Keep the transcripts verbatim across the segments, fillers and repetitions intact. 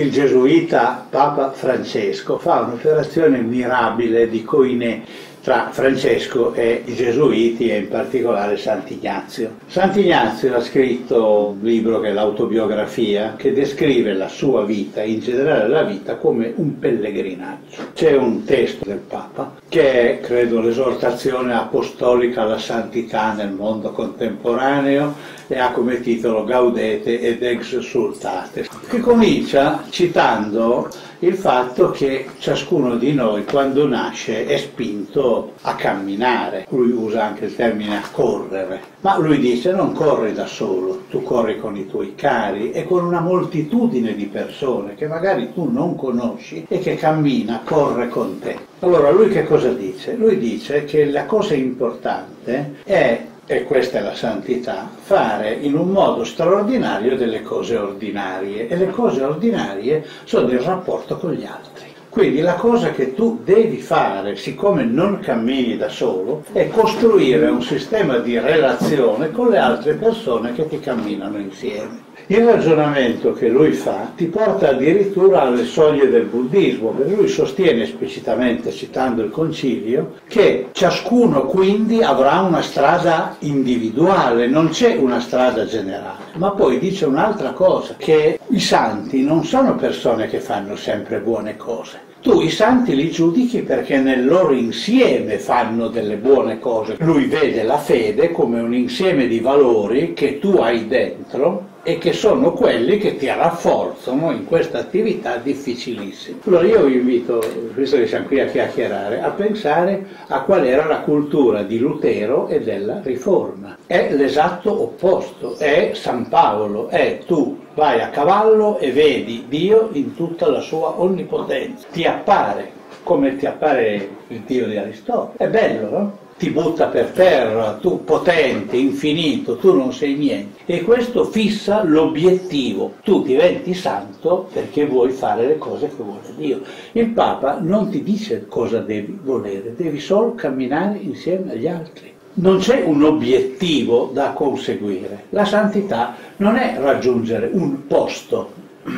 il gesuita Papa Francesco fa un'operazione mirabile di coine tra Francesco e i gesuiti e in particolare Sant'Ignazio. Sant'Ignazio ha scritto un libro che è l'autobiografia, che descrive la sua vita, in generale la vita, come un pellegrinaggio. C'è un testo del Papa che è, credo, l'esortazione apostolica alla santità nel mondo contemporaneo e ha come titolo Gaudete et Exultate, che comincia citando il fatto che ciascuno di noi quando nasce è spinto a camminare, lui usa anche il termine a correre, ma lui dice non corri da solo, tu corri con i tuoi cari e con una moltitudine di persone che magari tu non conosci e che cammina, corre con te. Allora lui che cosa dice? Lui dice che la cosa importante è, e questa è la santità, fare in un modo straordinario delle cose ordinarie, e le cose ordinarie sono il rapporto con gli altri. Quindi la cosa che tu devi fare, siccome non cammini da solo, è costruire un sistema di relazione con le altre persone che ti camminano insieme. Il ragionamento che lui fa ti porta addirittura alle soglie del buddismo, perché lui sostiene esplicitamente, citando il concilio, che ciascuno quindi avrà una strada individuale, non c'è una strada generale. Ma poi dice un'altra cosa, che i santi non sono persone che fanno sempre buone cose. Tu i santi li giudichi perché nel loro insieme fanno delle buone cose. Lui vede la fede come un insieme di valori che tu hai dentro e che sono quelli che ti rafforzano in questa attività difficilissima. Allora io vi invito, visto che siamo qui a chiacchierare, a pensare a qual era la cultura di Lutero e della Riforma. È l'esatto opposto, è San Paolo, è tu. Vai a cavallo e vedi Dio in tutta la sua onnipotenza. Ti appare, come ti appare il Dio di Aristotele. È bello, no? Ti butta per terra, tu potente, infinito, tu non sei niente. E questo fissa l'obiettivo. Tu diventi santo perché vuoi fare le cose che vuole Dio. Il Papa non ti dice cosa devi volere, devi solo camminare insieme agli altri. Non c'è un obiettivo da conseguire. La santità non è raggiungere un posto,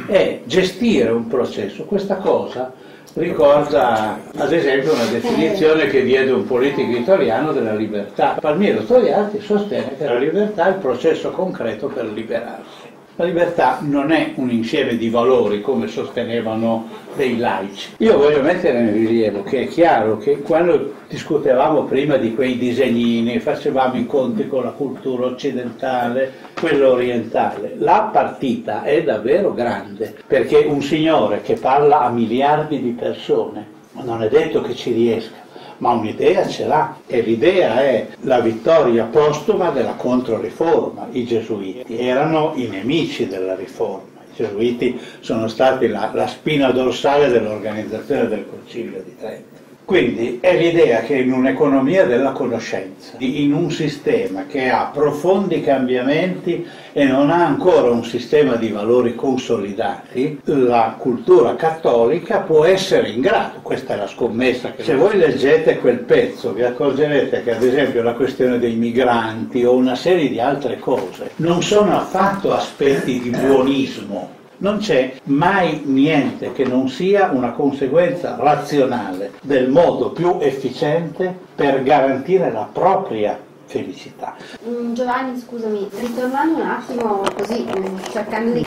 è gestire un processo. Questa cosa ricorda, ad esempio, una definizione che diede un politico italiano della libertà. Palmiro Togliatti sostiene che la libertà è il processo concreto per liberarsi. La libertà non è un insieme di valori, come sostenevano dei laici. Io voglio mettere in rilievo che è chiaro che quando discutevamo prima di quei disegnini, facevamo i conti con la cultura occidentale, quella orientale, la partita è davvero grande, perché un signore che parla a miliardi di persone, non è detto che ci riesca, ma un'idea ce l'ha, e l'idea è la vittoria postuma della Controriforma. I gesuiti erano i nemici della Riforma, i gesuiti sono stati la, la spina dorsale dell'organizzazione del Concilio di Trento. Quindi è l'idea che in un'economia della conoscenza, in un sistema che ha profondi cambiamenti e non ha ancora un sistema di valori consolidati, la cultura cattolica può essere in grado, questa è la scommessa. Che se voi leggete quel pezzo vi accorgerete che ad esempio la questione dei migranti o una serie di altre cose non sono affatto aspetti di buonismo. Non c'è mai niente che non sia una conseguenza razionale del modo più efficiente per garantire la propria felicità. Giovanni, scusami, ritornando un attimo così, cercando di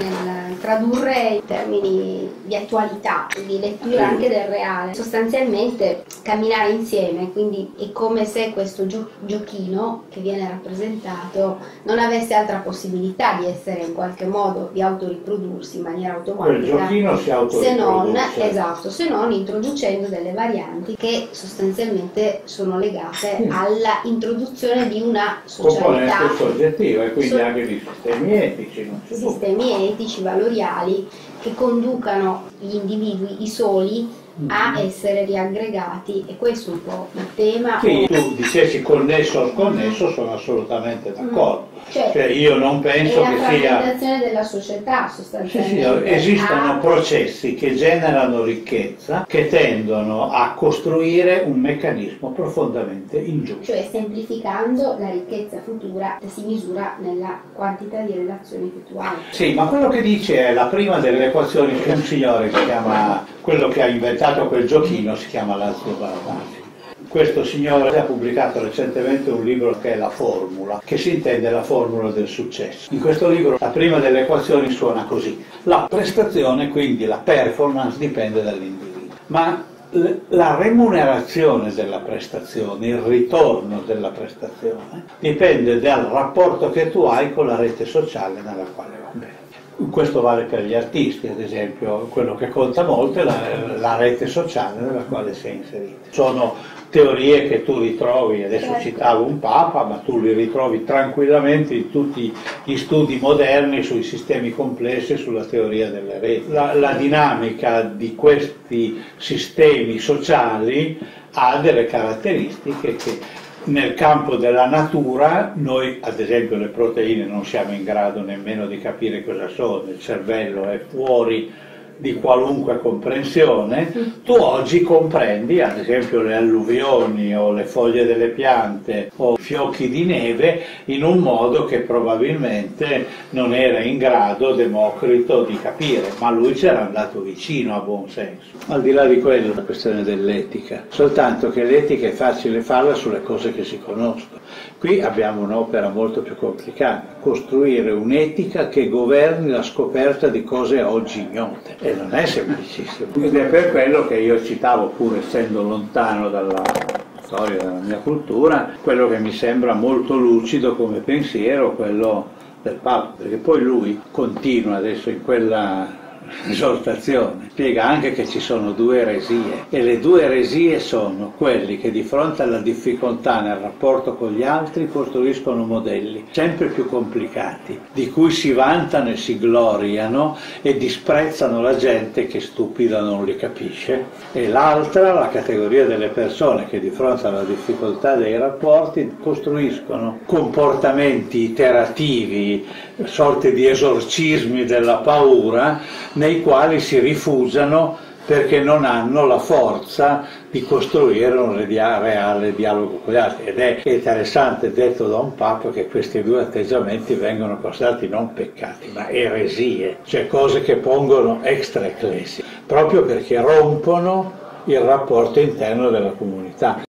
tradurre in termini di attualità, di lettura anche del reale, sostanzialmente camminare insieme, quindi è come se questo gio giochino che viene rappresentato non avesse altra possibilità di essere in qualche modo, di autoriprodursi in maniera automatica. Il giochino si autoriproduce. Se non, esatto, se non introducendo delle varianti che sostanzialmente sono legate alla introduzione di una socialità soggettiva e quindi so anche di sistemi etici, non sistemi etici, valoriali che conducano gli individui, i soli, a essere riaggregati, e questo è un po' il tema. Sì, tu dicessi connesso o sconnesso, sono assolutamente d'accordo. Mm. Cioè, cioè io non penso che sia... È la frammentazione della società sostanzialmente. Sì, sì, esistono ah. processi che generano ricchezza, che tendono a costruire un meccanismo profondamente ingiusto. Cioè, semplificando, la ricchezza futura si misura nella quantità di relazioni effettuali. Sì, ma quello che dice è la prima delle equazioni che un signore si chiama... quello che ha inventato quel giochino si chiama Laszlo Barabási. Questo signore ha pubblicato recentemente un libro che è La Formula, che si intende la formula del successo. In questo libro la prima delle equazioni suona così: la prestazione, quindi la performance, dipende dall'individuo, ma la remunerazione della prestazione, il ritorno della prestazione, dipende dal rapporto che tu hai con la rete sociale nella quale operi. Questo vale per gli artisti, ad esempio. Quello che conta molto è la, la rete sociale nella quale si è inserito. Sono teorie che tu ritrovi, adesso citavo un papa, ma tu li ritrovi tranquillamente in tutti gli studi moderni sui sistemi complessi e sulla teoria delle reti. La, la dinamica di questi sistemi sociali ha delle caratteristiche che... nel campo della natura noi, ad esempio, le proteine non siamo in grado nemmeno di capire cosa sono, il cervello è fuori di qualunque comprensione. Tu oggi comprendi, ad esempio, le alluvioni o le foglie delle piante o fiocchi di neve in un modo che probabilmente non era in grado Democrito di capire, ma lui c'era andato vicino a buon senso. Al di là di quello è una questione dell'etica, soltanto che l'etica è facile farla sulle cose che si conoscono. Qui abbiamo un'opera molto più complicata: costruire un'etica che governi la scoperta di cose oggi ignote. E non è semplicissimo. Ed è per quello che io citavo, pur essendo lontano dalla storia della mia cultura, quello che mi sembra molto lucido come pensiero, quello del Papa, perché poi lui continua adesso in quella esortazione, spiega anche che ci sono due eresie, e le due eresie sono quelli che di fronte alla difficoltà nel rapporto con gli altri costruiscono modelli sempre più complicati, di cui si vantano e si gloriano e disprezzano la gente che stupida non li capisce, e l'altra, la categoria delle persone che di fronte alla difficoltà dei rapporti costruiscono comportamenti iterativi, sorte di esorcismi della paura, nei quali si rifugiano perché non hanno la forza di costruire un reale dialogo con gli altri. Ed è interessante, detto da un Papa, che questi due atteggiamenti vengono considerati non peccati ma eresie, cioè cose che pongono extra ecclesia, proprio perché rompono il rapporto interno della comunità.